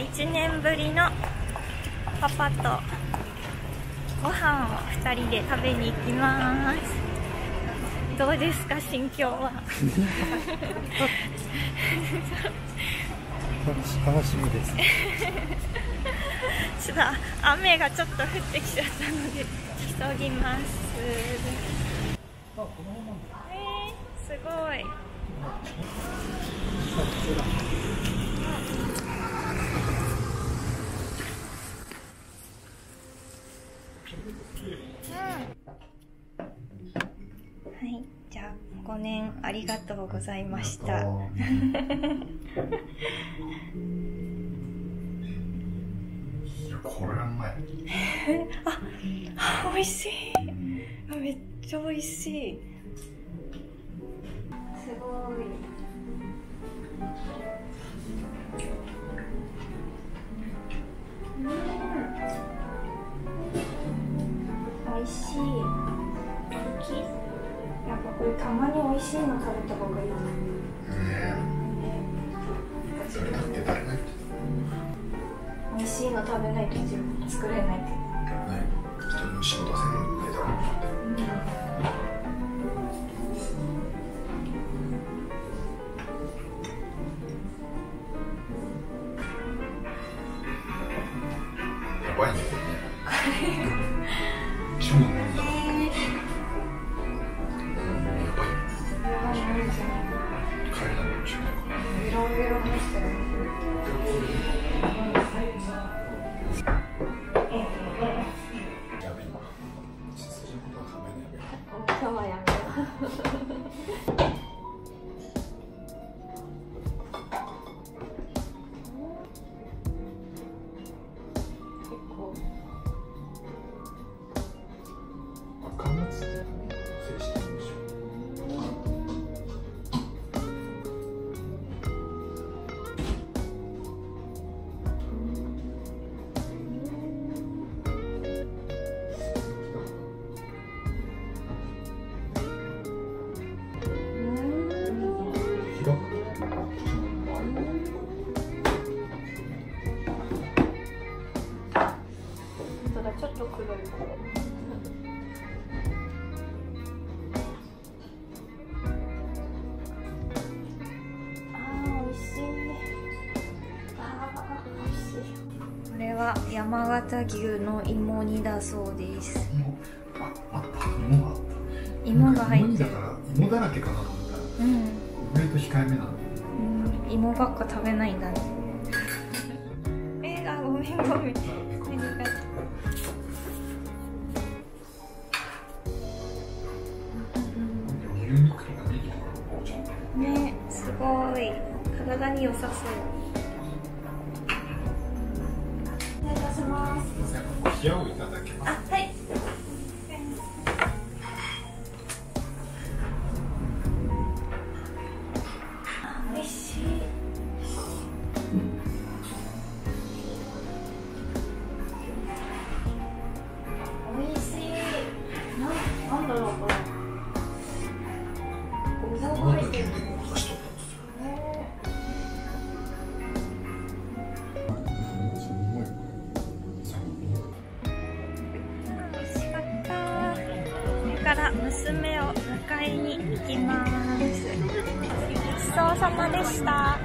1年ぶりのパパとご飯を2人で食べに行きます。どうですか、心境は。楽しみです。ちょっと雨がちょっと降ってきちゃったので急ぎます。すごい。はい、じゃあ5年ありがとうございました。これうまい。あ、美味しい。めっちゃ美味しい。すごい。美味しい。やっぱこれたまに美味しいの食べた方がいい。それだって誰が言ってた。美味しいの食べないと自分作れないって。ね、人の仕事せんないだろうって。やばいねこれね。超飲んだ。やばい。やばい飲んじゃない。帰らないんじゃないかな。ベロベロにしてる。ちょっと黒い。ああ、美味しい。ああ、美味しい。これは山形牛の芋煮だそうです。芋が入ってる。芋だらけかなと思った。うん。意外と控えめなの。うん、芋ばっか食べないんだね。あ、ごめんごめん。ね、すごい。体に良さそう。お願いいたします。塩をいただきます。あ、はい。美味しい。美味しい。なんだろうこれ。から娘を迎えに行きます。ごちそうさまでした。